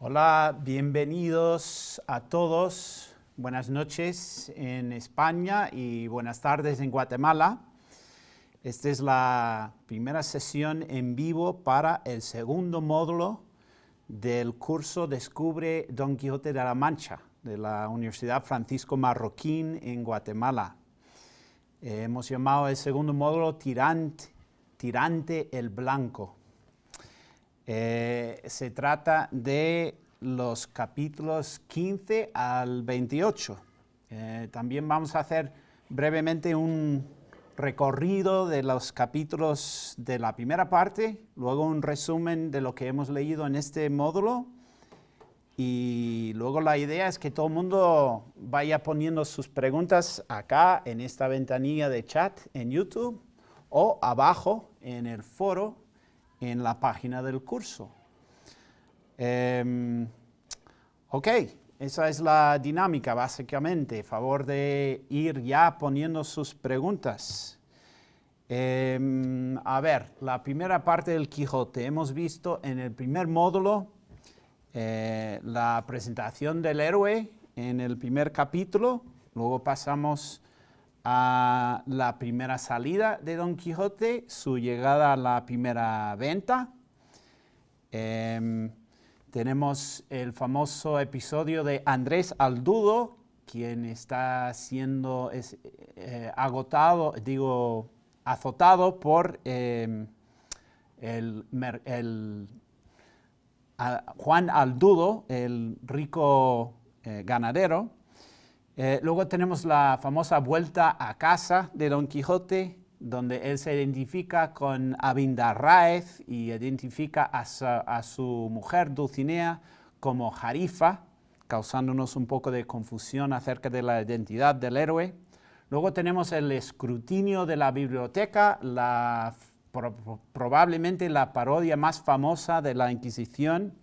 Hola, bienvenidos a todos. Buenas noches en España y buenas tardes en Guatemala. Esta es la primera sesión en vivo para el segundo módulo del curso Descubre Don Quijote de la Mancha, de la Universidad Francisco Marroquín en Guatemala. Hemos llamado el segundo módulo Tirante el Blanco. Se trata de los capítulos 15 al 28. También vamos a hacer brevemente un recorrido de los capítulos de la primera parte, luego un resumen de lo que hemos leído en este módulo, y luego la idea es que todo el mundo vaya poniendo sus preguntas acá en esta ventanilla de chat en YouTube o abajo en el foro, en la página del curso. Ok, esa es la dinámica básicamente, a favor de ir ya poniendo sus preguntas. A ver, la primera parte del Quijote. Hemos visto en el primer módulo la presentación del héroe en el primer capítulo, luego pasamos a la primera salida de Don Quijote, su llegada a la primera venta. Tenemos el famoso episodio de Andrés Aldudo, quien está siendo azotado por Juan Aldudo, el rico ganadero. Luego tenemos la famosa vuelta a casa de Don Quijote, donde él se identifica con Abindarraez y identifica a su mujer Dulcinea como Jarifa, causándonos un poco de confusión acerca de la identidad del héroe. Luego tenemos el escrutinio de la biblioteca, probablemente la parodia más famosa de la Inquisición.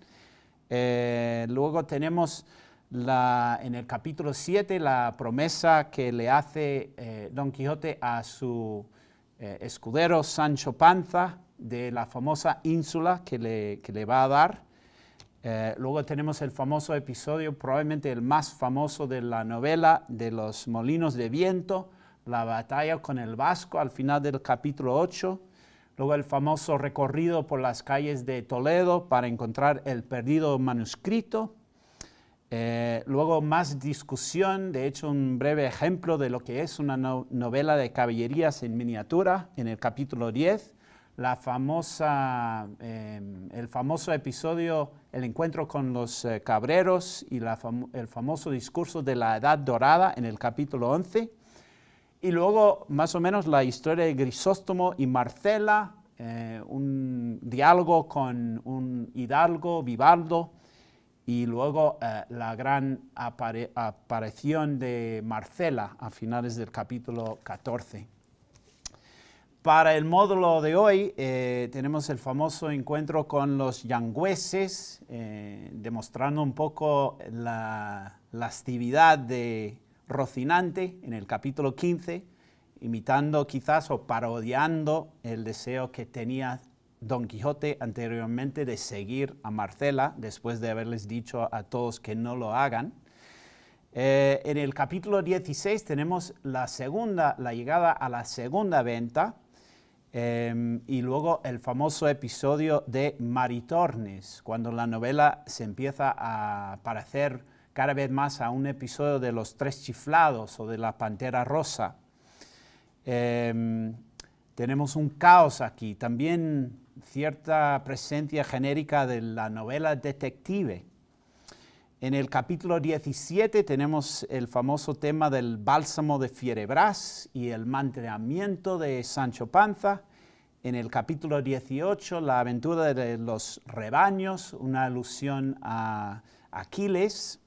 Luego tenemos en el capítulo 7, la promesa que le hace Don Quijote a su escudero Sancho Panza de la famosa Ínsula que le va a dar. Luego tenemos el famoso episodio, probablemente el más famoso de la novela, de los molinos de viento, la batalla con el Vasco al final del capítulo 8. Luego el famoso recorrido por las calles de Toledo para encontrar el perdido manuscrito. Luego más discusión, de hecho un breve ejemplo de lo que es una novela de caballerías en miniatura en el capítulo 10, el famoso episodio, el encuentro con los cabreros y el famoso discurso de la Edad Dorada en el capítulo 11. Y luego más o menos la historia de Grisóstomo y Marcela, un diálogo con un hidalgo, Vivaldo, y luego la gran aparición de Marcela a finales del capítulo 14. Para el módulo de hoy tenemos el famoso encuentro con los yangüeses, demostrando un poco la lascividad de Rocinante en el capítulo 15, imitando quizás o parodiando el deseo que tenía Don Quijote anteriormente de seguir a Marcela, después de haberles dicho a todos que no lo hagan. En el capítulo 16 tenemos la llegada a la segunda venta, y luego el famoso episodio de Maritornes, cuando la novela se empieza a parecer cada vez más a un episodio de Los Tres Chiflados o de La Pantera Rosa. Tenemos un caos aquí, también cierta presencia genérica de la novela detective. En el capítulo 17 tenemos el famoso tema del bálsamo de Fierebras y el mantenimiento de Sancho Panza. En el capítulo 18, la aventura de los rebaños, una alusión a Aquiles.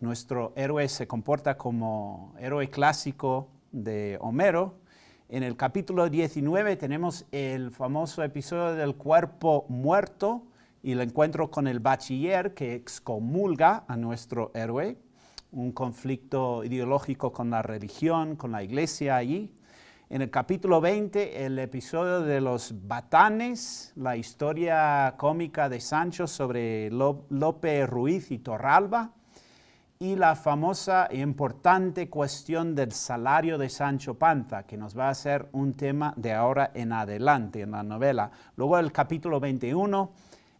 Nuestro héroe se comporta como héroe clásico de Homero. En el capítulo 19 tenemos el famoso episodio del cuerpo muerto y el encuentro con el bachiller que excomulga a nuestro héroe, un conflicto ideológico con la religión, con la iglesia allí. En el capítulo 20, el episodio de los batanes, la historia cómica de Sancho sobre Lope Ruiz y Torralba, y la famosa e importante cuestión del salario de Sancho Panza, que nos va a ser un tema de ahora en adelante en la novela. Luego el capítulo 21,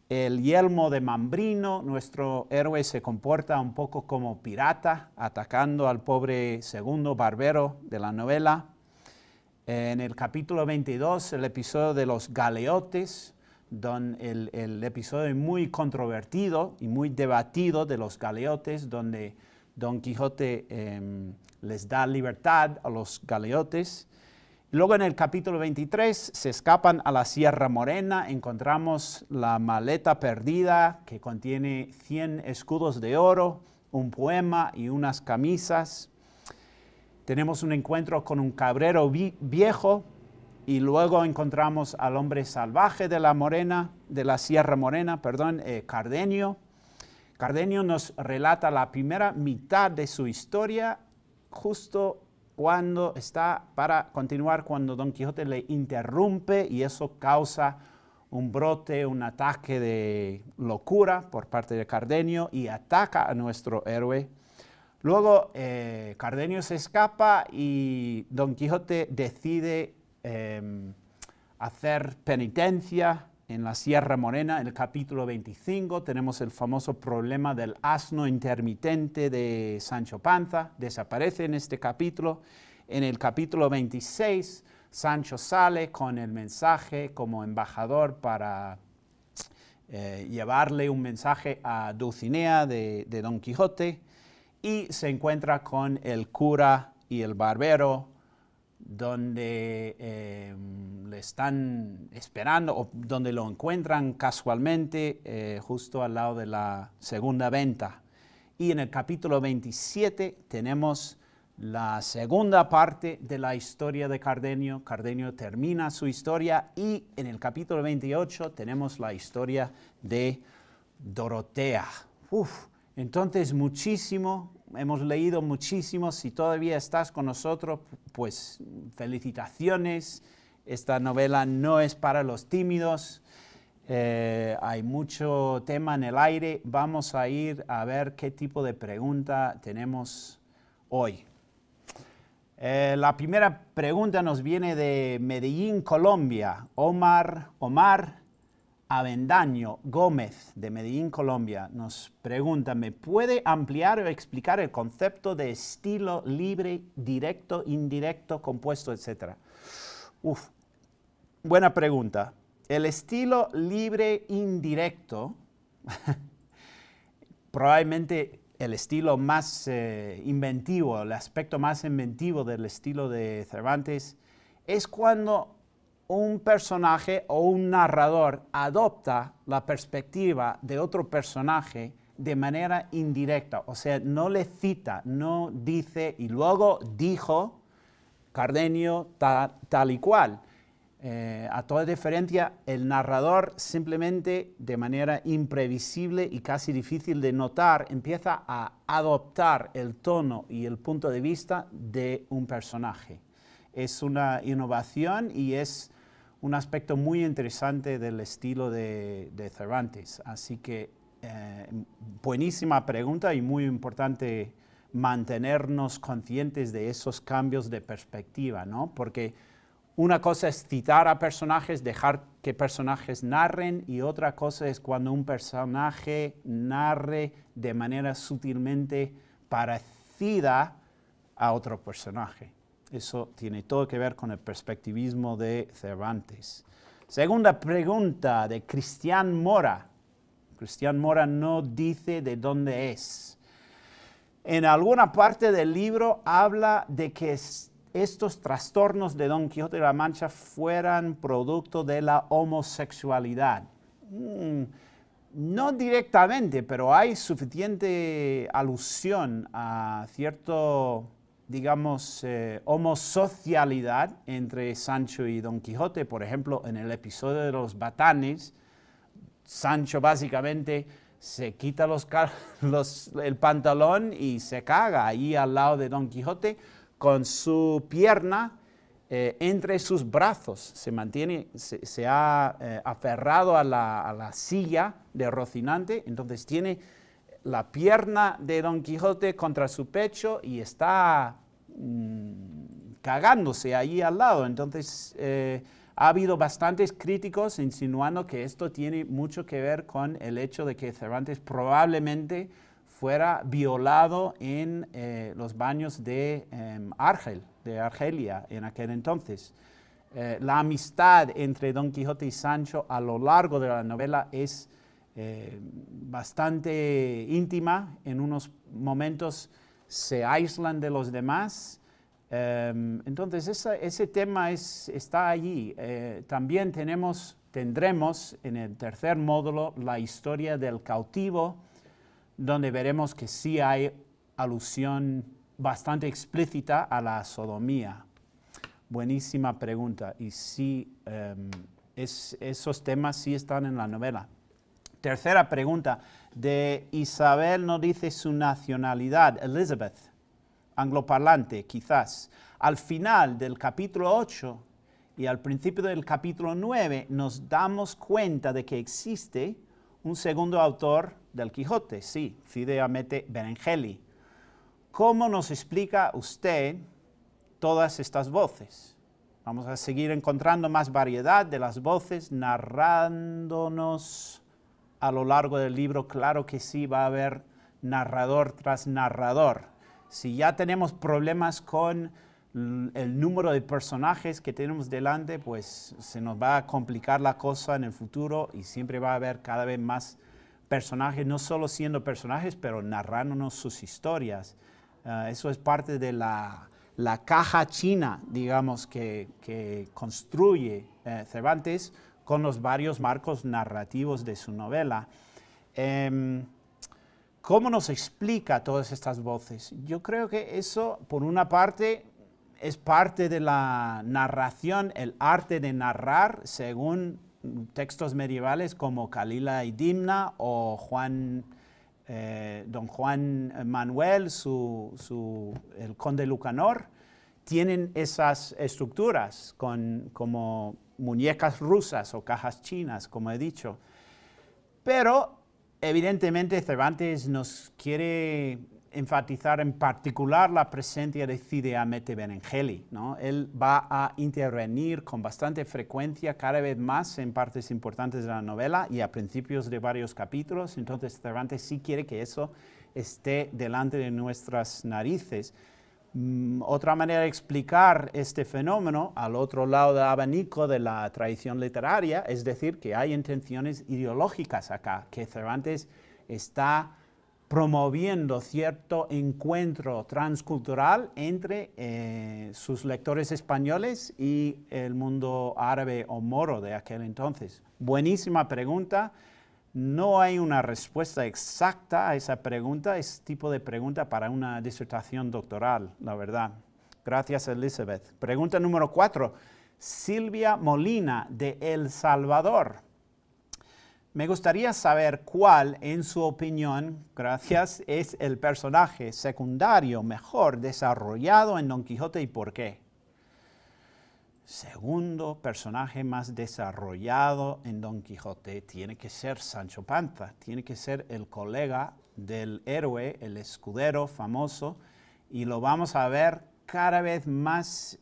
el yelmo de Mambrino, nuestro héroe se comporta un poco como pirata, atacando al pobre segundo barbero de la novela. En el capítulo 22, el episodio de los galeotes, el episodio muy controvertido y muy debatido de los galeotes, donde Don Quijote les da libertad a los galeotes. Luego en el capítulo 23 se escapan a la Sierra Morena, encontramos la maleta perdida que contiene 100 escudos de oro, un poema y unas camisas. Tenemos un encuentro con un cabrero viejo, y luego encontramos al hombre salvaje de la Morena, de la Sierra Morena, perdón, Cardenio. Cardenio nos relata la primera mitad de su historia, justo cuando está para continuar, cuando Don Quijote le interrumpe, y eso causa un brote, un ataque de locura por parte de Cardenio, y ataca a nuestro héroe. Luego Cardenio se escapa y Don Quijote decide hacer penitencia en la Sierra Morena. En el capítulo 25 tenemos el famoso problema del asno intermitente de Sancho Panza, desaparece en este capítulo. En el capítulo 26, Sancho sale con el mensaje como embajador para llevarle un mensaje a Dulcinea de Don Quijote, y se encuentra con el cura y el barbero, donde le están esperando, o donde lo encuentran casualmente justo al lado de la segunda venta. Y en el capítulo 27 tenemos la segunda parte de la historia de Cardenio. Cardenio termina su historia, y en el capítulo 28 tenemos la historia de Dorotea. Uf, entonces muchísimo. Hemos leído muchísimo. Si todavía estás con nosotros, pues felicitaciones. Esta novela no es para los tímidos. Hay mucho tema en el aire. Vamos a ir a ver qué tipo de pregunta tenemos hoy. La primera pregunta nos viene de Medellín, Colombia. Omar Avendaño Gómez, de Medellín, Colombia, nos pregunta: ¿me puede ampliar o explicar el concepto de estilo libre, directo, indirecto, compuesto, etcétera? Uf, buena pregunta. El estilo libre indirecto, probablemente el estilo más inventivo, el aspecto más inventivo del estilo de Cervantes, es cuando un personaje o un narrador adopta la perspectiva de otro personaje de manera indirecta. O sea, no le cita, no dice, y luego dijo Cardenio tal y cual. A toda diferencia, el narrador simplemente, de manera imprevisible y casi difícil de notar, empieza a adoptar el tono y el punto de vista de un personaje. Es una innovación y es un aspecto muy interesante del estilo de Cervantes. Así que buenísima pregunta, y muy importante mantenernos conscientes de esos cambios de perspectiva, ¿no? Porque una cosa es citar a personajes, dejar que personajes narren, y otra cosa es cuando un personaje narre de manera sutilmente parecida a otro personaje. Eso tiene todo que ver con el perspectivismo de Cervantes. Segunda pregunta, de Cristian Mora. Cristian Mora no dice de dónde es. En alguna parte del libro habla de que estos trastornos de Don Quijote de la Mancha fueran producto de la homosexualidad. No directamente, pero hay suficiente alusión a cierto, digamos, homosocialidad entre Sancho y Don Quijote. Por ejemplo, en el episodio de los batanes, Sancho básicamente se quita el pantalón y se caga ahí al lado de Don Quijote con su pierna entre sus brazos, se ha aferrado a la silla de Rocinante, entonces tiene la pierna de Don Quijote contra su pecho y está cagándose ahí al lado. Entonces ha habido bastantes críticos insinuando que esto tiene mucho que ver con el hecho de que Cervantes probablemente fuera violado en los baños de Argelia en aquel entonces. La amistad entre Don Quijote y Sancho a lo largo de la novela es bastante íntima. En unos momentos se aíslan de los demás. Entonces ese tema está allí. También tendremos en el tercer módulo la historia del cautivo, donde veremos que sí hay alusión bastante explícita a la sodomía. Buenísima pregunta. Y sí, esos temas sí están en la novela. Tercera pregunta, de Isabel no dice su nacionalidad, Elizabeth, angloparlante quizás. Al final del capítulo 8 y al principio del capítulo 9 nos damos cuenta de que existe un segundo autor del Quijote, sí, Cide Hamete Benengeli. ¿Cómo nos explica usted todas estas voces? Vamos a seguir encontrando más variedad de las voces narrándonos a lo largo del libro. Claro que sí, va a haber narrador tras narrador. Si ya tenemos problemas con el número de personajes que tenemos delante, pues se nos va a complicar la cosa en el futuro y siempre va a haber cada vez más personajes, no solo siendo personajes, pero narrándonos sus historias. Eso es parte de la caja china, digamos, que construye Cervantes con los varios marcos narrativos de su novela. ¿Cómo nos explica todas estas voces? Yo creo que eso, por una parte, es parte de la narración, el arte de narrar, según textos medievales como Calila y Dimna o don Juan Manuel, el conde Lucanor, tienen esas estructuras como muñecas rusas o cajas chinas, como he dicho. Pero evidentemente Cervantes nos quiere enfatizar en particular la presencia de Cide Hamete Benengeli, ¿no? Él va a intervenir con bastante frecuencia cada vez más en partes importantes de la novela y a principios de varios capítulos. Entonces Cervantes sí quiere que eso esté delante de nuestras narices. Otra manera de explicar este fenómeno al otro lado del abanico de la tradición literaria, es decir, que hay intenciones ideológicas acá, que Cervantes está promoviendo cierto encuentro transcultural entre sus lectores españoles y el mundo árabe o moro de aquel entonces. Buenísima pregunta. No hay una respuesta exacta a esa pregunta. Es tipo de pregunta para una disertación doctoral, la verdad. Gracias, Elizabeth. Pregunta número 4. Silvia Molina, de El Salvador. Me gustaría saber cuál, en su opinión, gracias, es el personaje secundario mejor desarrollado en Don Quijote y por qué. Segundo personaje más desarrollado en Don Quijote tiene que ser Sancho Panza, tiene que ser el colega del héroe, el escudero famoso, y lo vamos a ver cada vez más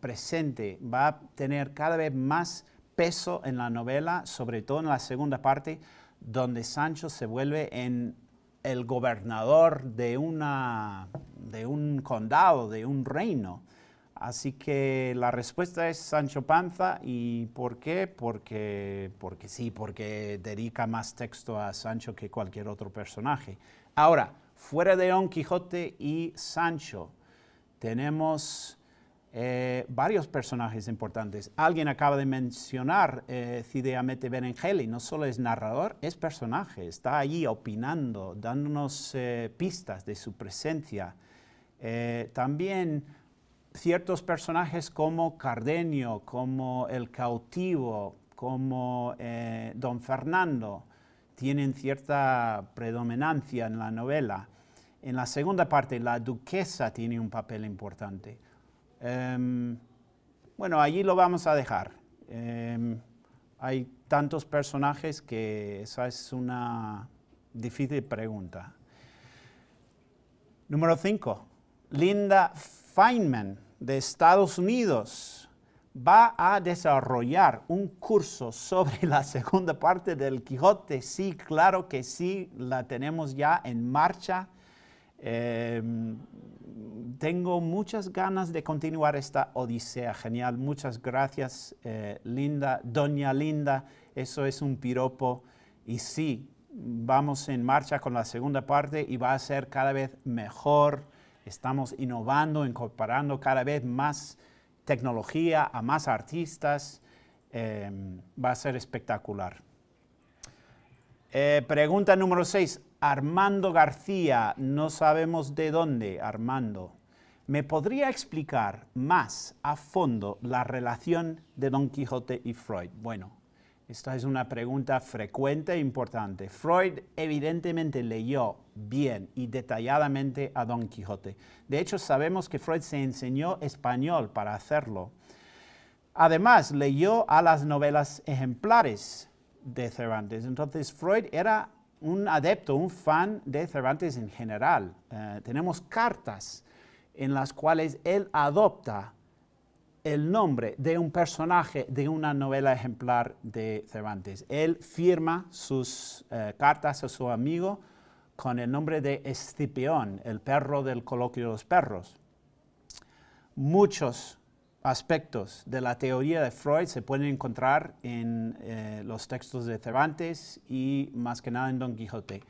presente, va a tener cada vez más peso en la novela, sobre todo en la segunda parte, donde Sancho se vuelve el gobernador de un condado, de un reino. Así que la respuesta es Sancho Panza. ¿Y por qué? Porque sí, porque dedica más texto a Sancho que cualquier otro personaje. Ahora, fuera de Don Quijote y Sancho, tenemos varios personajes importantes. Alguien acaba de mencionar Cide Hamete Benengeli. No solo es narrador, es personaje. Está allí opinando, dándonos pistas de su presencia. También ciertos personajes como Cardenio, como el cautivo, como don Fernando, tienen cierta predominancia en la novela. En la segunda parte, la duquesa tiene un papel importante. Bueno, allí lo vamos a dejar. Hay tantos personajes que esa es una difícil pregunta. Número 5. Linda Feynman, de Estados Unidos, va a desarrollar un curso sobre la segunda parte del Quijote. Sí, claro que sí, la tenemos ya en marcha. Tengo muchas ganas de continuar esta odisea. Genial, muchas gracias, Linda. Doña Linda, eso es un piropo. Y sí, vamos en marcha con la segunda parte y va a ser cada vez mejor. Estamos innovando, incorporando cada vez más tecnología, a más artistas. Va a ser espectacular. Pregunta número 6. Armando García, no sabemos de dónde, Armando. ¿Me podría explicar más a fondo la relación de Don Quijote y Freud? Bueno, esta es una pregunta frecuente e importante. Freud evidentemente leyó bien y detalladamente a Don Quijote. De hecho, sabemos que Freud se enseñó español para hacerlo. Además, leyó a las novelas ejemplares de Cervantes. Entonces, Freud era un adepto, un fan de Cervantes en general. Tenemos cartas en las cuales él adopta el nombre de un personaje de una novela ejemplar de Cervantes. Él firma sus cartas a su amigo con el nombre de Escipión, el perro del Coloquio de los Perros. Muchos aspectos de la teoría de Freud se pueden encontrar en los textos de Cervantes y más que nada en Don Quijote.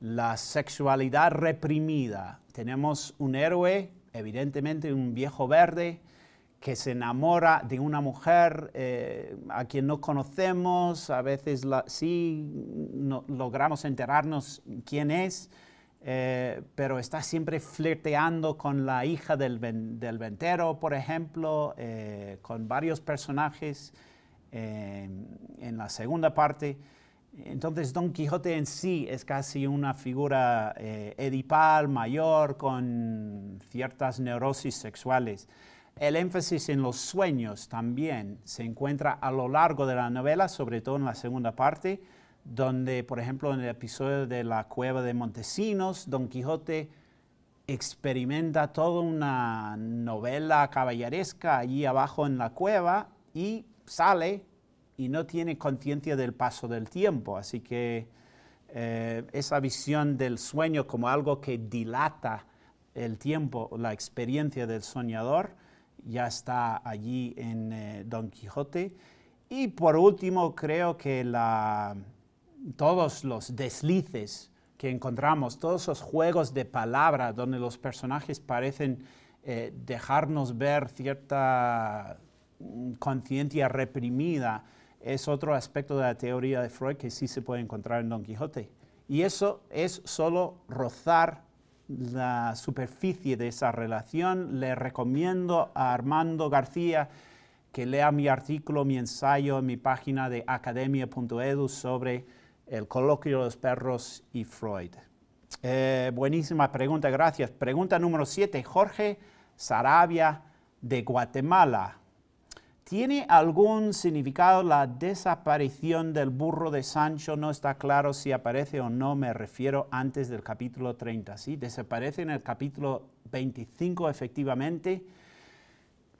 La sexualidad reprimida. Tenemos un héroe, evidentemente un viejo verde, que se enamora de una mujer a quien no conocemos. A veces logramos enterarnos quién es, pero está siempre flirteando con la hija del ventero, por ejemplo, con varios personajes en la segunda parte. Entonces, Don Quijote en sí es casi una figura edipal, mayor, con ciertas neurosis sexuales. El énfasis en los sueños también se encuentra a lo largo de la novela, sobre todo en la segunda parte, donde, por ejemplo, en el episodio de la cueva de Montesinos, Don Quijote experimenta toda una novela caballeresca allí abajo en la cueva y sale y no tiene conciencia del paso del tiempo. Así que esa visión del sueño como algo que dilata el tiempo, la experiencia del soñador, ya está allí en Don Quijote. Y por último, creo que todos los deslices que encontramos, todos esos juegos de palabra donde los personajes parecen dejarnos ver cierta conciencia reprimida, es otro aspecto de la teoría de Freud que sí se puede encontrar en Don Quijote. Y eso es solo rozar la superficie de esa relación. Le recomiendo a Armando García que lea mi artículo, mi ensayo en mi página de academia.edu sobre el Coloquio de los Perros y Freud. Buenísima pregunta, gracias. Pregunta número 7, Jorge Sarabia, de Guatemala. ¿Tiene algún significado la desaparición del burro de Sancho? No está claro si aparece o no, me refiero antes del capítulo 30. ¿Sí? Desaparece en el capítulo 25 efectivamente.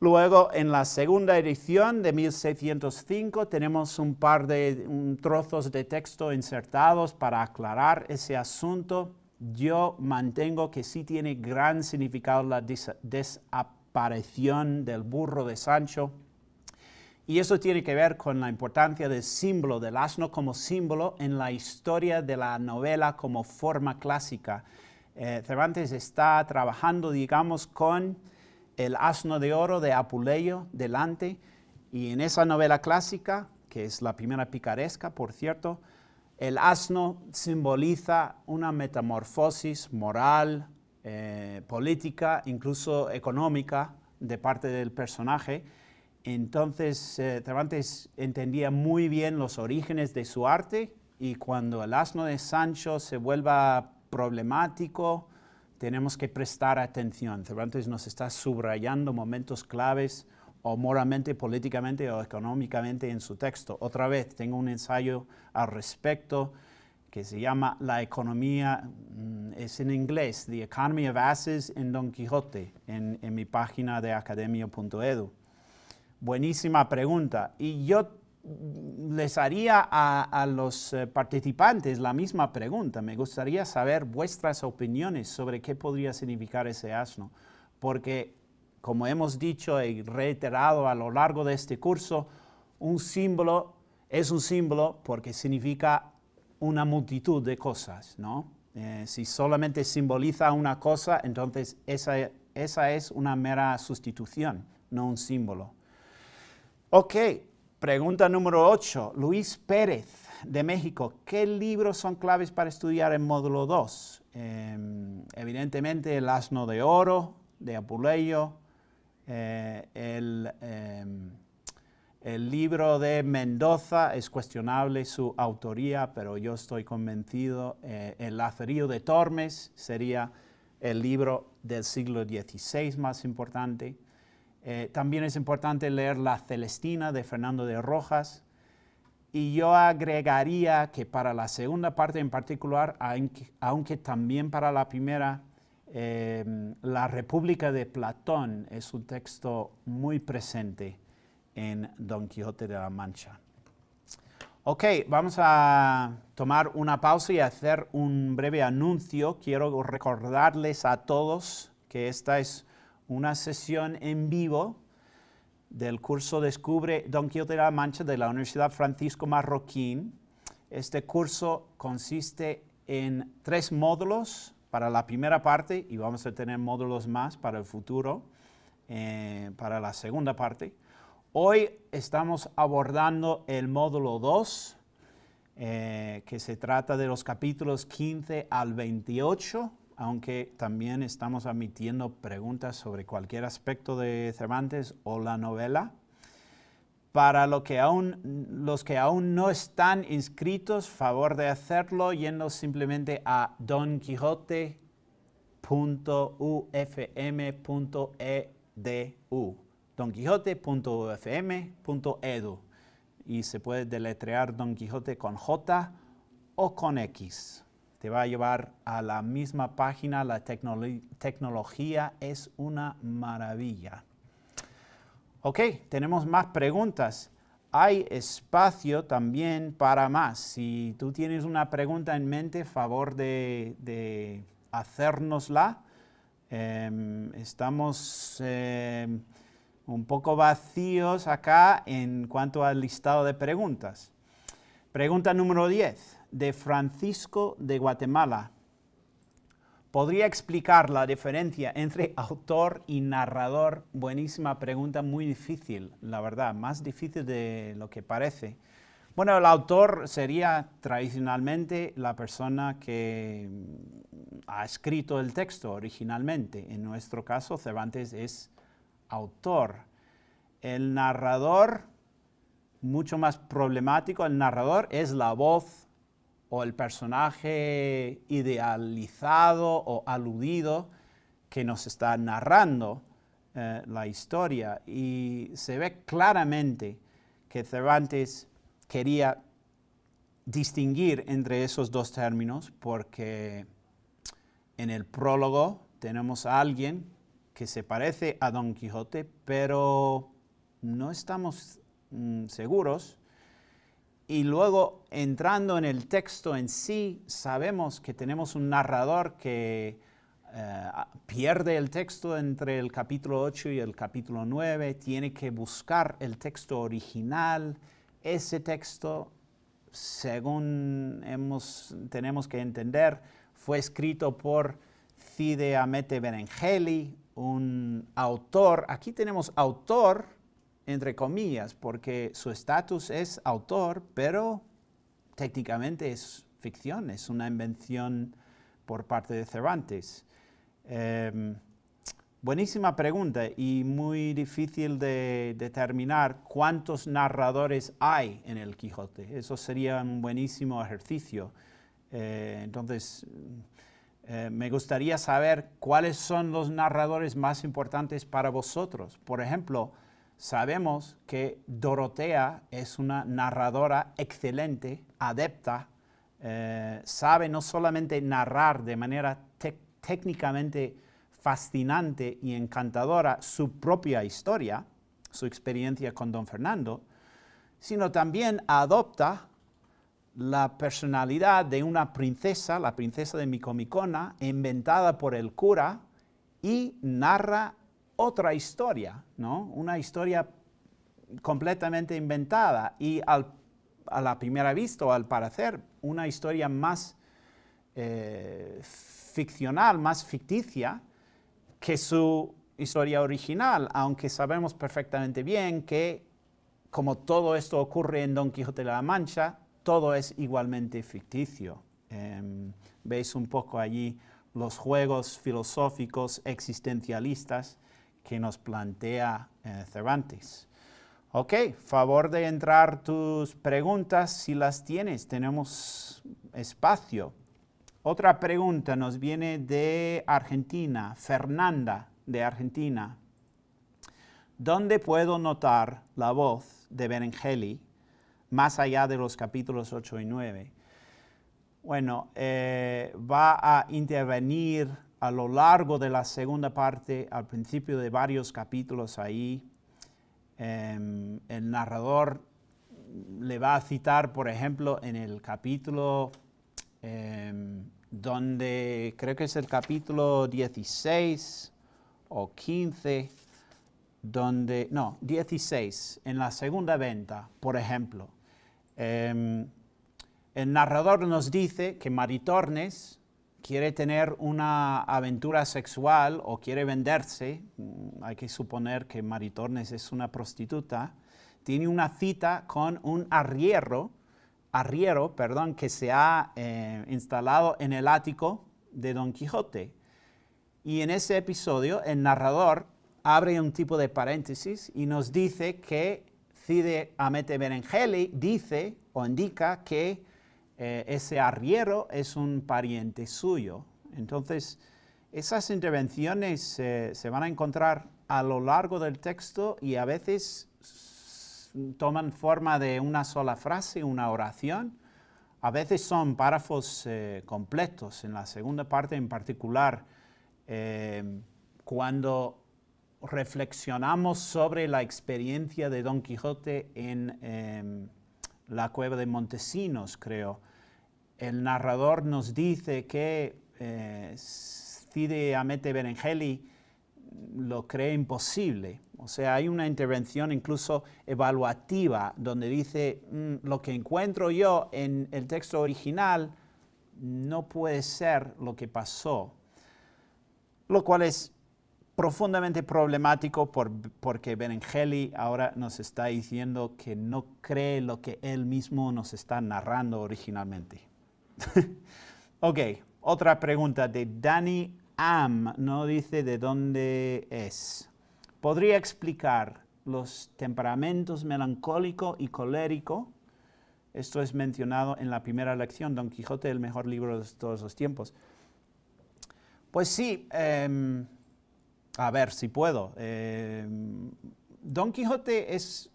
Luego, en la segunda edición de 1605, tenemos un par de trozos de texto insertados para aclarar ese asunto. Yo mantengo que sí tiene gran significado la desaparición del burro de Sancho. Y eso tiene que ver con la importancia del símbolo, del asno como símbolo en la historia de la novela como forma clásica. Cervantes está trabajando, digamos, con el Asno de Oro de Apuleyo delante, y en esa novela clásica, que es la primera picaresca, por cierto, el asno simboliza una metamorfosis moral, política, incluso económica, de parte del personaje. Entonces, Cervantes entendía muy bien los orígenes de su arte, y cuando el asno de Sancho se vuelva problemático, tenemos que prestar atención. Cervantes nos está subrayando momentos claves o moralmente, políticamente o económicamente en su texto. Otra vez, tengo un ensayo al respecto que se llama La economía, es en inglés, The Economy of Asses en Don Quijote, en mi página de academia.edu. Buenísima pregunta. Y yo les haría a los participantes la misma pregunta. Me gustaría saber vuestras opiniones sobre qué podría significar ese asno, porque, como hemos dicho y reiterado a lo largo de este curso, un símbolo es un símbolo porque significa una multitud de cosas, ¿no? Si solamente simboliza una cosa, entonces esa es una mera sustitución, no un símbolo. Ok, pregunta número 8. Luis Pérez, de México. ¿Qué libros son claves para estudiar en módulo 2? Evidentemente, El Asno de Oro, de Apuleyo, el libro de Mendoza, es cuestionable su autoría, pero yo estoy convencido. El Lazarillo de Tormes sería el libro del siglo XVI más importante. También es importante leer La Celestina de Fernando de Rojas. Y yo agregaría que para la segunda parte en particular, aunque también para la primera, La República de Platón es un texto muy presente en Don Quijote de la Mancha. Ok, vamos a tomar una pausa y hacer un breve anuncio. Quiero recordarles a todos que esta es una sesión en vivo del curso Descubre Don Quijote de la Mancha de la Universidad Francisco Marroquín. Este curso consiste en 3 módulos para la primera parte y vamos a tener módulos más para el futuro, para la segunda parte. Hoy estamos abordando el módulo 2, que se trata de los capítulos 15 al 28, aunque también estamos admitiendo preguntas sobre cualquier aspecto de Cervantes o la novela. Para los que aún no están inscritos, favor de hacerlo yendo simplemente a donquijote.ufm.edu. donquijote.fm.edu y se puede deletrear Don Quijote con J o con X. Te va a llevar a la misma página. La tecnología es una maravilla. Ok, tenemos más preguntas. Hay espacio también para más. Si tú tienes una pregunta en mente, favor de hacérnosla. Estamos un poco vacíos acá en cuanto al listado de preguntas. Pregunta número 10, de Francisco de Guatemala. ¿Podría explicar la diferencia entre autor y narrador? Buenísima pregunta, muy difícil, la verdad, más difícil de lo que parece. Bueno, el autor sería tradicionalmente la persona que ha escrito el texto originalmente. En nuestro caso, Cervantes es autor. El narrador, mucho más problemático, el narrador es la voz o el personaje idealizado o aludido que nos está narrando la historia. Y se ve claramente que Cervantes quería distinguir entre esos dos términos porque en el prólogo tenemos a alguien que se parece a Don Quijote, pero no estamos seguros. Y luego, entrando en el texto en sí, sabemos que tenemos un narrador que pierde el texto entre el capítulo 8 y el capítulo 9, tiene que buscar el texto original. Ese texto, según tenemos que entender, fue escrito por Cide Hamete Benengeli, un autor. Aquí tenemos autor, entre comillas, porque su estatus es autor, pero técnicamente es ficción, es una invención por parte de Cervantes. Buenísima pregunta y muy difícil de determinar cuántos narradores hay en el Quijote. Eso sería un buenísimo ejercicio. Entonces, me gustaría saber cuáles son los narradores más importantes para vosotros. Por ejemplo, Sabemos que Dorotea es una narradora excelente, adepta, sabe no solamente narrar de manera técnicamente fascinante y encantadora su propia historia, su experiencia con don Fernando, sino también adopta la personalidad de una princesa, la princesa de Micomicona, inventada por el cura, y narra otra historia, ¿no? Una historia completamente inventada y a la primera vista, o al parecer, una historia más ficcional, más ficticia que su historia original, aunque sabemos perfectamente bien que, como todo esto ocurre en Don Quijote de la Mancha, todo es igualmente ficticio. Veis un poco allí los juegos filosóficos existencialistas que nos plantea Cervantes. Ok, favor de entrar tus preguntas si las tienes, tenemos espacio. Otra pregunta nos viene de Argentina, Fernanda de Argentina. ¿Dónde puedo notar la voz de Benengeli más allá de los capítulos 8 y 9? Bueno, va a intervenir a lo largo de la segunda parte, al principio de varios capítulos ahí. El narrador le va a citar, por ejemplo, en el capítulo donde creo que es el capítulo 16 o 15, donde, no, 16, en la segunda venta, por ejemplo. El narrador nos dice que Maritornes quiere tener una aventura sexual o quiere venderse. Hay que suponer que Maritornes es una prostituta. Tiene una cita con un arriero, que se ha instalado en el ático de Don Quijote. Y en ese episodio el narrador abre un tipo de paréntesis y nos dice que Cide Hamete Benengeli dice o indica que ese arriero es un pariente suyo. Entonces, esas intervenciones se van a encontrar a lo largo del texto y a veces toman forma de una sola frase, una oración. A veces son párrafos completos. En la segunda parte en particular, cuando reflexionamos sobre la experiencia de Don Quijote en la cueva de Montesinos, creo, el narrador nos dice que Cide Hamete Benengeli lo cree imposible. O sea, hay una intervención incluso evaluativa donde dice, lo que encuentro yo en el texto original no puede ser lo que pasó, lo cual es profundamente problemático porque Benengeli ahora nos está diciendo que no cree lo que él mismo nos está narrando originalmente. Ok, otra pregunta de Dani Am, no dice de dónde es. ¿Podría explicar los temperamentos melancólico y colérico? Esto es mencionado en la primera lección, Don Quijote, el mejor libro de todos los tiempos. Pues sí. A ver si puedo. Don Quijote es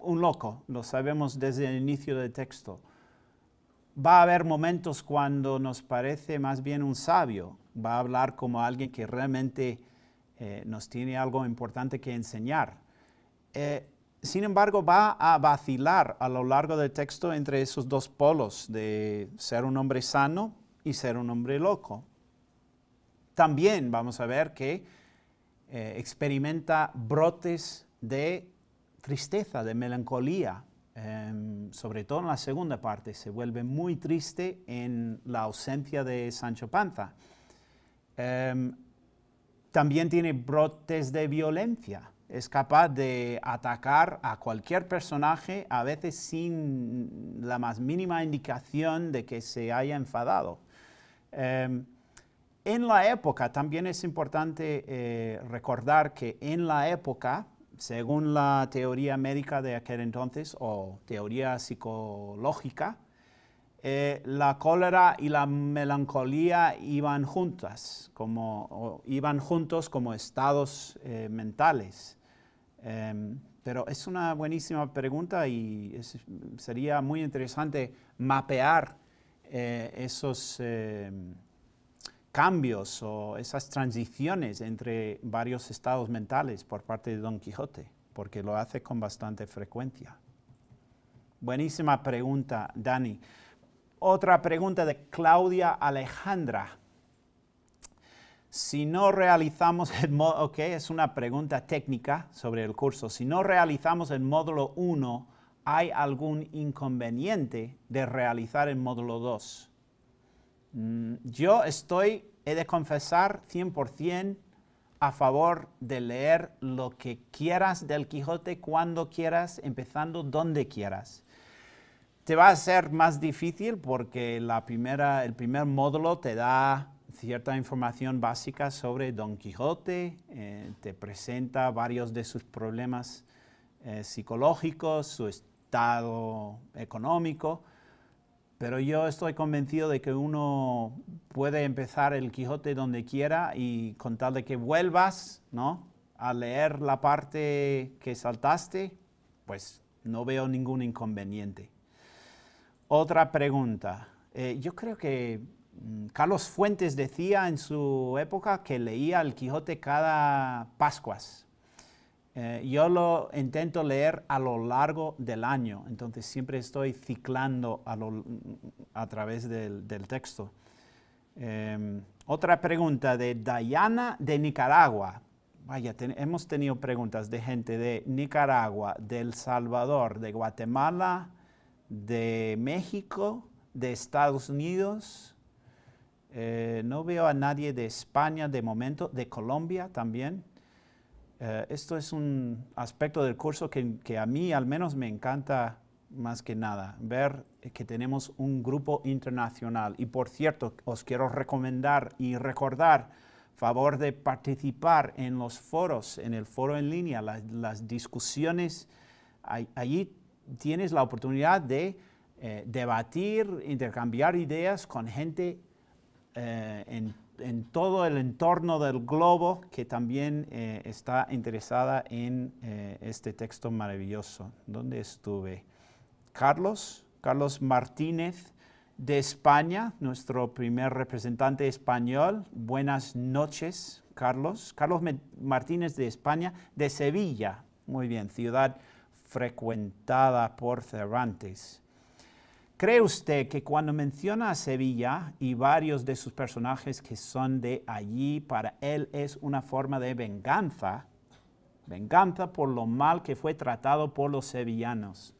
un loco, lo sabemos desde el inicio del texto. Va a haber momentos cuando nos parece más bien un sabio, va a hablar como alguien que realmente nos tiene algo importante que enseñar. Sin embargo, va a vacilar a lo largo del texto entre esos dos polos de ser un hombre sano y ser un hombre loco. También vamos a ver que experimenta brotes de tristeza, de melancolía, sobre todo en la segunda parte. Se vuelve muy triste en la ausencia de Sancho Panza. También tiene brotes de violencia. Es capaz de atacar a cualquier personaje, a veces sin la más mínima indicación de que se haya enfadado. En la época, también es importante recordar que en la época, según la teoría médica de aquel entonces, o teoría psicológica, la cólera y la melancolía iban juntas, iban juntos como estados mentales. Pero es una buenísima pregunta y sería muy interesante mapear esos cambios o esas transiciones entre varios estados mentales por parte de Don Quijote, porque lo hace con bastante frecuencia. Buenísima pregunta, Dani. Otra pregunta de Claudia Alejandra. Si no realizamos el módulo, ok, es una pregunta técnica sobre el curso. Si no realizamos el módulo 1, ¿hay algún inconveniente de realizar el módulo 2? Yo he de confesar 100% a favor de leer lo que quieras del Quijote, cuando quieras, empezando donde quieras. Te va a ser más difícil porque el primer módulo te da cierta información básica sobre Don Quijote, te presenta varios de sus problemas psicológicos, su estado económico, pero yo estoy convencido de que uno puede empezar el Quijote donde quiera y con tal de que vuelvas, ¿no?, a leer la parte que saltaste, pues no veo ningún inconveniente. Otra pregunta. Yo creo que Carlos Fuentes decía en su época que leía el Quijote cada Pascuas. Yo lo intento leer a lo largo del año, entonces siempre estoy ciclando a través del texto. Otra pregunta de Dayana de Nicaragua. Vaya, hemos tenido preguntas de gente de Nicaragua, de El Salvador, de Guatemala, de México, de Estados Unidos. No veo a nadie de España de momento, de Colombia también. Esto es un aspecto del curso que a mí al menos me encanta más que nada, ver que tenemos un grupo internacional. Y por cierto, os quiero recomendar y recordar, favor de participar en los foros, en el foro en línea, las discusiones. Allí tienes la oportunidad de debatir, intercambiar ideas con gente en todo el entorno del globo que también está interesada en este texto maravilloso. ¿Dónde estuve? Carlos Martínez de España, nuestro primer representante español. Buenas noches, Carlos. Carlos Martínez de España, de Sevilla. Muy bien, ciudad frecuentada por Cervantes. ¿Cree usted que cuando menciona a Sevilla y varios de sus personajes que son de allí, para él es una forma de venganza? Venganza por lo mal que fue tratado por los sevillanos.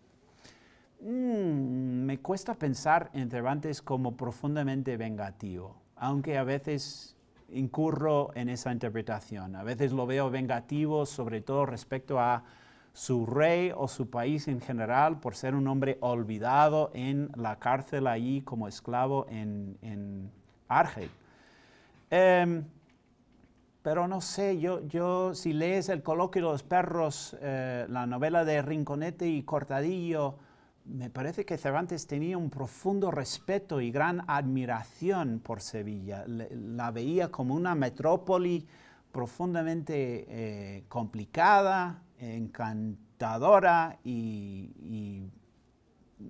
Me cuesta pensar en Cervantes como profundamente vengativo, aunque a veces incurro en esa interpretación. A veces lo veo vengativo, sobre todo respecto a su rey o su país en general, por ser un hombre olvidado en la cárcel allí como esclavo en Argel. Pero no sé, yo si lees el Coloquio de los perros, la novela de Rinconete y Cortadillo, me parece que Cervantes tenía un profundo respeto y gran admiración por Sevilla. La veía como una metrópoli profundamente complicada, encantadora y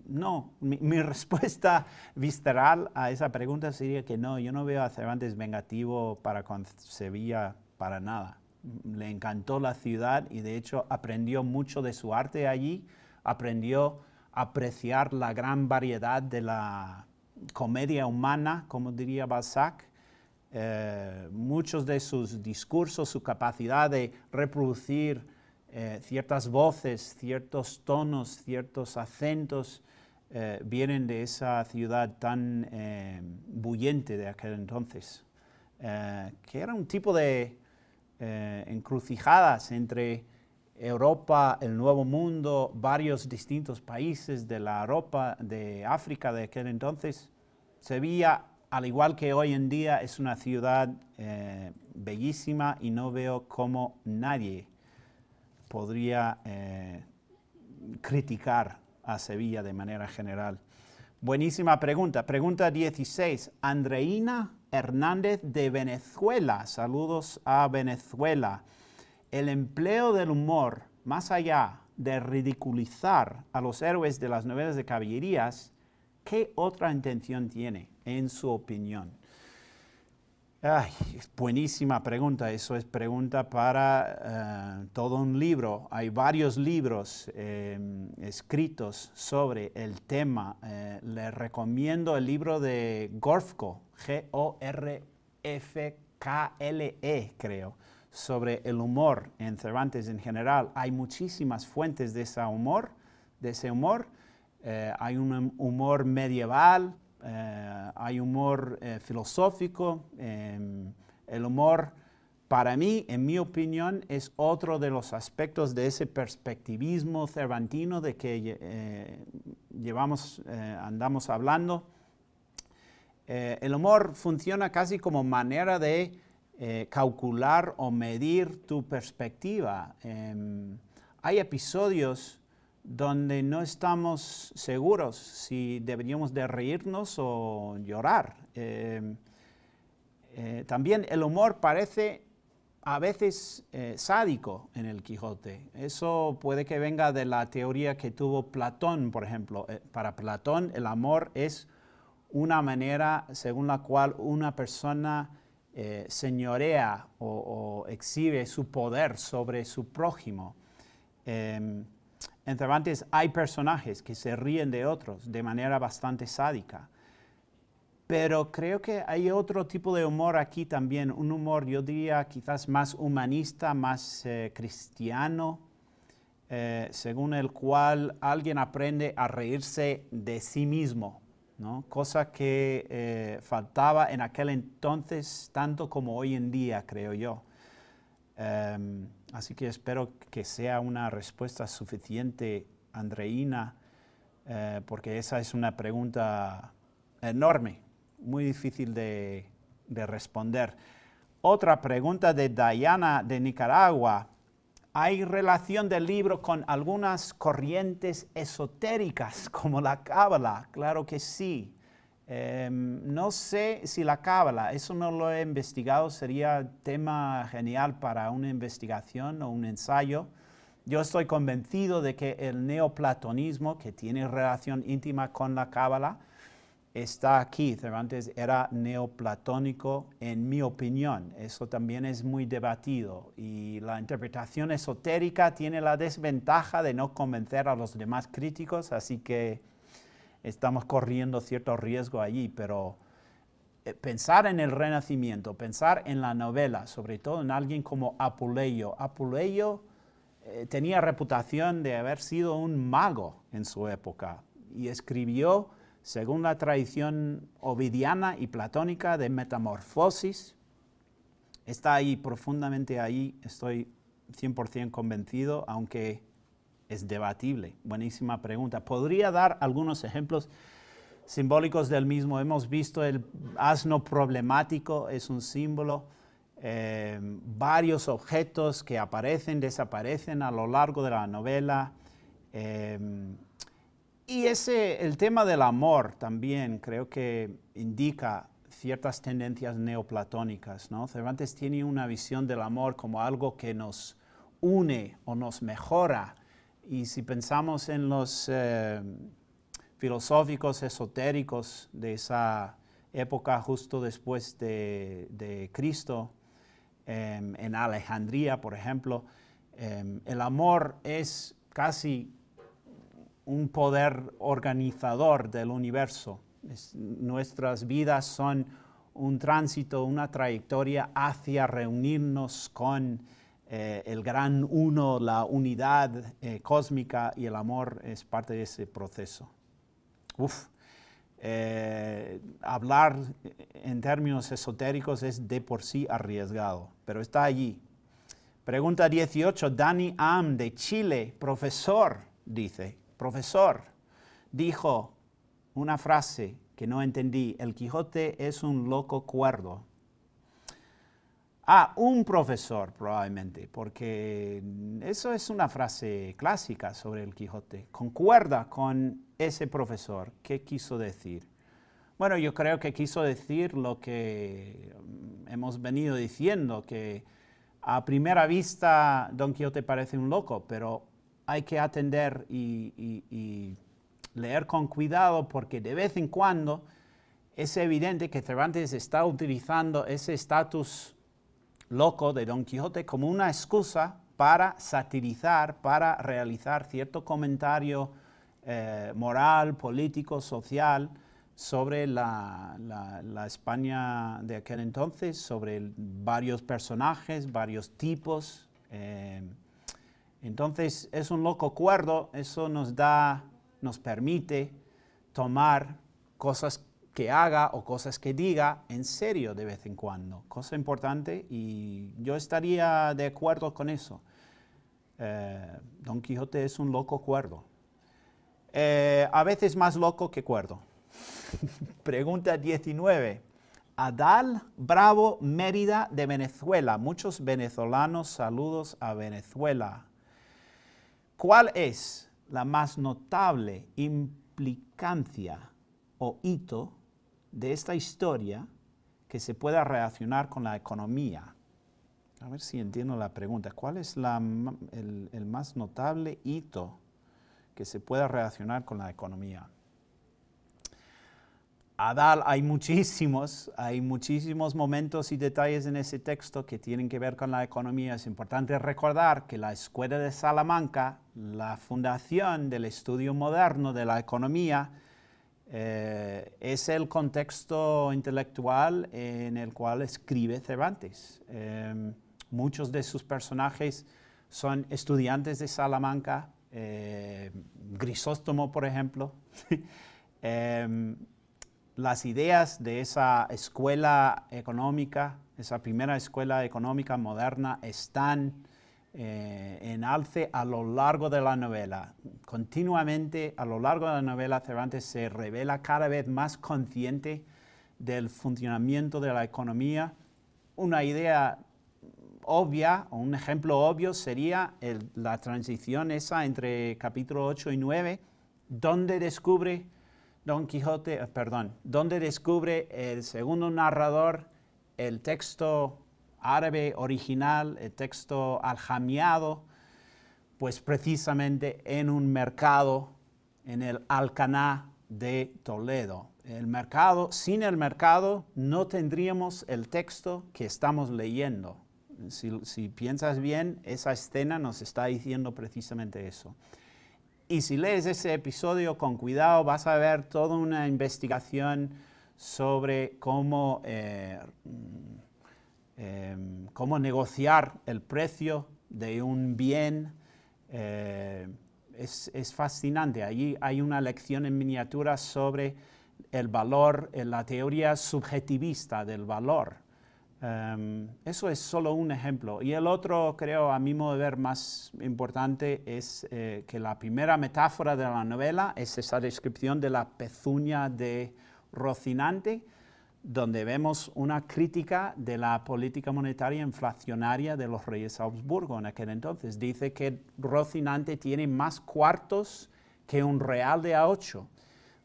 no, mi respuesta visceral a esa pregunta sería que no, yo no veo a Cervantes vengativo para con Sevilla para nada. Le encantó la ciudad y de hecho aprendió mucho de su arte allí, aprendió a apreciar la gran variedad de la comedia humana, como diría Balzac. Muchos de sus discursos, su capacidad de reproducir ciertas voces, ciertos tonos, ciertos acentos, vienen de esa ciudad tan bullente de aquel entonces, que era un tipo de encrucijadas entre Europa, el Nuevo Mundo, varios distintos países de la Europa, de África de aquel entonces. Sevilla, al igual que hoy en día, es una ciudad bellísima y no veo cómo nadie podría criticar a Sevilla de manera general. Buenísima pregunta. Pregunta 16. Andreina Hernández de Venezuela. Saludos a Venezuela. El empleo del humor más allá de ridiculizar a los héroes de las novelas de caballerías, ¿qué otra intención tiene, en su opinión? Ay, buenísima pregunta, eso es pregunta para todo un libro. Hay varios libros escritos sobre el tema. Les recomiendo el libro de Gorfkle, G-O-R-F-K-L-E, creo, sobre el humor en Cervantes en general. Hay muchísimas fuentes de ese humor. Hay un humor medieval, hay humor filosófico. El humor, para mí, en mi opinión, es otro de los aspectos de ese perspectivismo cervantino de que andamos hablando. El humor funciona casi como manera de calcular o medir tu perspectiva. Hay episodios donde no estamos seguros si deberíamos de reírnos o llorar. También el humor parece a veces sádico en el Quijote. Eso puede que venga de la teoría que tuvo Platón, por ejemplo. Para Platón, el amor es una manera según la cual una persona señorea o exhibe su poder sobre su prójimo. En Cervantes hay personajes que se ríen de otros de manera bastante sádica, pero creo que hay otro tipo de humor aquí también, un humor, yo diría, quizás más humanista, más cristiano, según el cual alguien aprende a reírse de sí mismo, ¿no? Cosa que faltaba en aquel entonces tanto como hoy en día, creo yo. Así que espero que sea una respuesta suficiente, Andreina, porque esa es una pregunta enorme, muy difícil de responder. Otra pregunta de Dayana de Nicaragua. ¿Hay relación del libro con algunas corrientes esotéricas como la cábala? Claro que sí. No sé si la cábala, eso no lo he investigado, sería tema genial para una investigación o un ensayo. Yo estoy convencido de que el neoplatonismo, que tiene relación íntima con la cábala, está aquí. Cervantes era neoplatónico, en mi opinión. Eso también es muy debatido. Y la interpretación esotérica tiene la desventaja de no convencer a los demás críticos, así que estamos corriendo cierto riesgo allí. Pero pensar en el Renacimiento, pensar en la novela, sobre todo en alguien como Apuleyo. Apuleyo tenía reputación de haber sido un mago en su época y escribió, según la tradición ovidiana y platónica, de metamorfosis. Está ahí, profundamente ahí, estoy 100% convencido, aunque es debatible. Buenísima pregunta. ¿Podría dar algunos ejemplos simbólicos del mismo? Hemos visto el asno problemático, es un símbolo. Varios objetos que aparecen, desaparecen a lo largo de la novela. Y el tema del amor también creo que indica ciertas tendencias neoplatónicas, ¿no? Cervantes tiene una visión del amor como algo que nos une o nos mejora. Y si pensamos en los filosóficos esotéricos de esa época justo después de Cristo, en Alejandría, por ejemplo, el amor es casi un poder organizador del universo. Nuestras vidas son un tránsito, una trayectoria hacia reunirnos con el gran uno, la unidad cósmica, y el amor es parte de ese proceso. Hablar en términos esotéricos es de por sí arriesgado, pero está allí. Pregunta 18, Dani Am de Chile. Profesor, dice. Profesor, dijo una frase que no entendí: el Quijote es un loco cuerdo. Ah, un profesor probablemente, porque eso es una frase clásica sobre el Quijote. Concuerda con ese profesor. ¿Qué quiso decir? Bueno, yo creo que quiso decir lo que hemos venido diciendo, que A primera vista, Don Quijote parece un loco, pero hay que atender y leer con cuidado, porque de vez en cuando es evidente que Cervantes está utilizando ese estatus loco de Don Quijote como una excusa para satirizar, para realizar cierto comentario moral, político, social, sobre la España de aquel entonces, sobre varios personajes, varios tipos. Entonces es un loco cuerdo, eso nos permite tomar cosas que haga o cosas que diga en serio de vez en cuando, cosa importante, y yo estaría de acuerdo con eso. Don Quijote es un loco cuerdo, a veces más loco que cuerdo. Pregunta 19. Adal Bravo Mérida de Venezuela. Muchos venezolanos, saludos a Venezuela. ¿Cuál es la más notable implicancia o hito de esta historia que se pueda relacionar con la economía? A ver si entiendo la pregunta. ¿Cuál es el más notable hito que se pueda relacionar con la economía? Adal, hay muchísimos momentos y detalles en ese texto que tienen que ver con la economía. Es importante recordar que la Escuela de Salamanca, la fundación del estudio moderno de la economía, es el contexto intelectual en el cual escribe Cervantes. Muchos de sus personajes son estudiantes de Salamanca, Grisóstomo, por ejemplo. Las ideas de esa escuela económica, esa primera escuela económica moderna, están en alce a lo largo de la novela. Continuamente, a lo largo de la novela, Cervantes se revela cada vez más consciente del funcionamiento de la economía. Una idea obvia, o un ejemplo obvio, sería la transición esa entre capítulo 8 y 9, donde descubre donde descubre el segundo narrador el texto árabe original, el texto aljamiado, pues precisamente en un mercado, en el Alcaná de Toledo. Sin el mercado no tendríamos el texto que estamos leyendo. Si piensas bien, esa escena nos está diciendo precisamente eso. Y si lees ese episodio con cuidado, vas a ver toda una investigación sobre cómo negociar el precio de un bien. Es fascinante. Allí hay una lección en miniatura sobre el valor, la teoría subjetivista del valor. Eso es solo un ejemplo. Y el otro, creo, a mi modo de ver, más importante es que la primera metáfora de la novela es esa descripción de la pezuña de Rocinante, donde vemos una crítica de la política monetaria inflacionaria de los reyes Habsburgo en aquel entonces. Dice que Rocinante tiene más cuartos que un real de A8.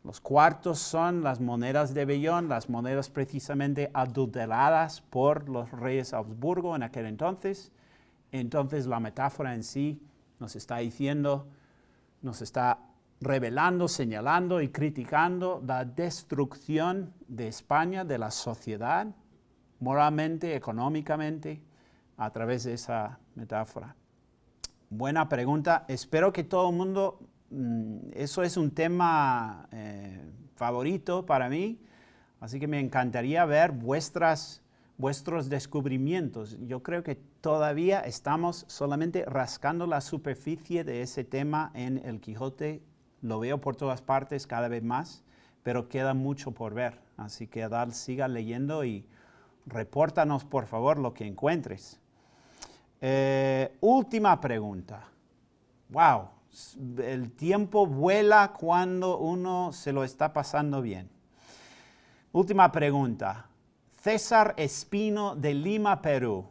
Los cuartos son las monedas de vellón, las monedas precisamente adulteradas por los reyes Habsburgo en aquel entonces. Entonces la metáfora en sí nos está diciendo, nos está revelando, señalando y criticando la destrucción de España, de la sociedad, moralmente, económicamente, a través de esa metáfora. Buena pregunta. Espero que todo el mundo... Eso es un tema favorito para mí, así que me encantaría ver vuestros descubrimientos. Yo creo que todavía estamos solamente rascando la superficie de ese tema en El Quijote. Lo veo por todas partes cada vez más, pero queda mucho por ver. Así que Adal, siga leyendo y repórtanos por favor lo que encuentres. Última pregunta. ¡Wow! El tiempo vuela cuando uno se lo está pasando bien. Última pregunta. César Espino de Lima, Perú.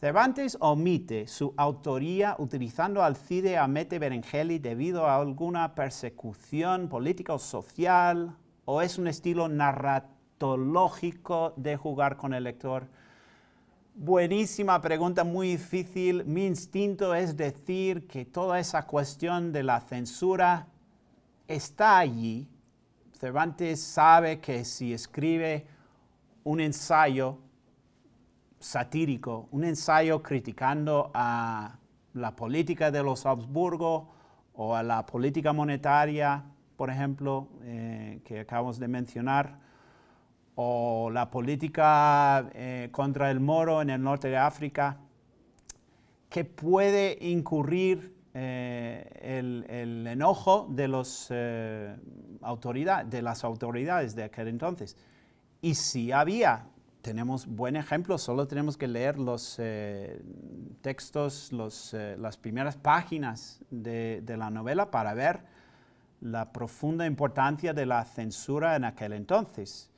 Cervantes omite su autoría utilizando al Cide Hamete Benengeli debido a alguna persecución política o social, o es un estilo narratológico de jugar con el lector. Buenísima pregunta, muy difícil. Mi instinto es decir que toda esa cuestión de la censura está allí. Cervantes sabe que si escribe un ensayo satírico, un ensayo criticando a la política de los Habsburgo o a la política monetaria, por ejemplo, que acabamos de mencionar, o la política contra el moro en el norte de África, que puede incurrir el enojo de los, las autoridades de aquel entonces. Y si había, tenemos buen ejemplo, solo tenemos que leer los textos, las primeras páginas de la novela para ver la profunda importancia de la censura en aquel entonces.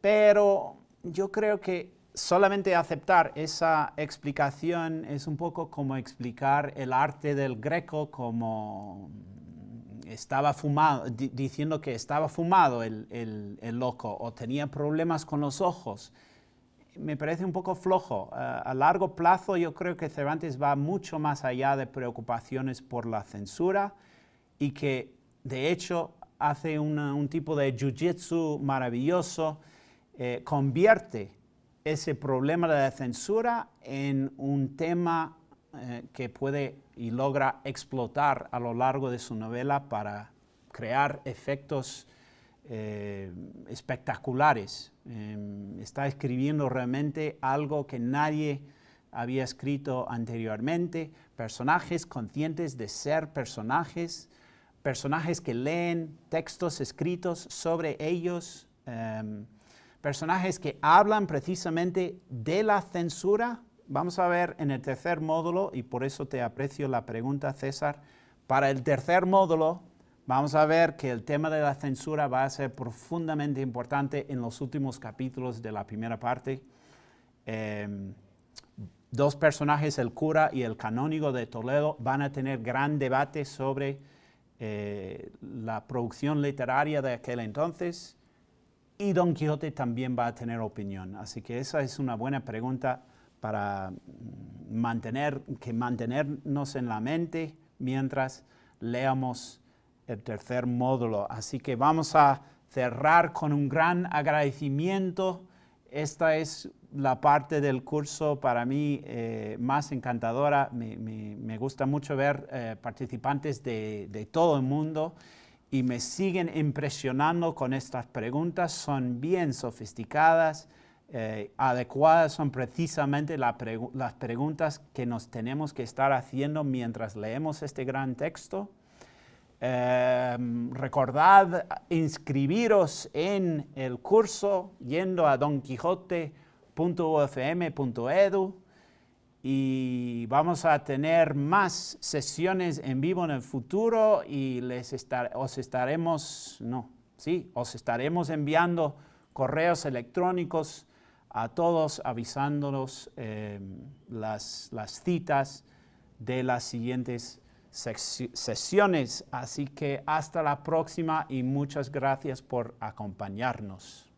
Pero yo creo que solamente aceptar esa explicación es un poco como explicar el arte del Greco como estaba fumado, diciendo que estaba fumado el loco o tenía problemas con los ojos. Me parece un poco flojo. A largo plazo yo creo que Cervantes va mucho más allá de preocupaciones por la censura y que de hecho hace un tipo de jiu-jitsu maravilloso. Convierte ese problema de la censura en un tema que puede y logra explotar a lo largo de su novela para crear efectos espectaculares. Está escribiendo realmente algo que nadie había escrito anteriormente, personajes conscientes de ser personajes, personajes que leen textos escritos sobre ellos, personajes que hablan precisamente de la censura. Vamos a ver en el tercer módulo, y por eso te aprecio la pregunta, César. Para el tercer módulo vamos a ver que el tema de la censura va a ser profundamente importante en los últimos capítulos de la primera parte. Dos personajes, el cura y el canónigo de Toledo, van a tener gran debate sobre la producción literaria de aquel entonces. Y Don Quijote también va a tener opinión, así que esa es una buena pregunta para mantenernos en la mente mientras leamos el tercer módulo. Así que vamos a cerrar con un gran agradecimiento. Esta es la parte del curso para mí más encantadora. Me gusta mucho ver participantes de todo el mundo. Y me siguen impresionando con estas preguntas, son bien sofisticadas, adecuadas, son precisamente las preguntas que nos tenemos que estar haciendo mientras leemos este gran texto. Recordad inscribiros en el curso yendo a donquijote.ufm.edu. Y vamos a tener más sesiones en vivo en el futuro y os estaremos enviando correos electrónicos a todos avisándonos las citas de las siguientes sesiones. Así que hasta la próxima y muchas gracias por acompañarnos.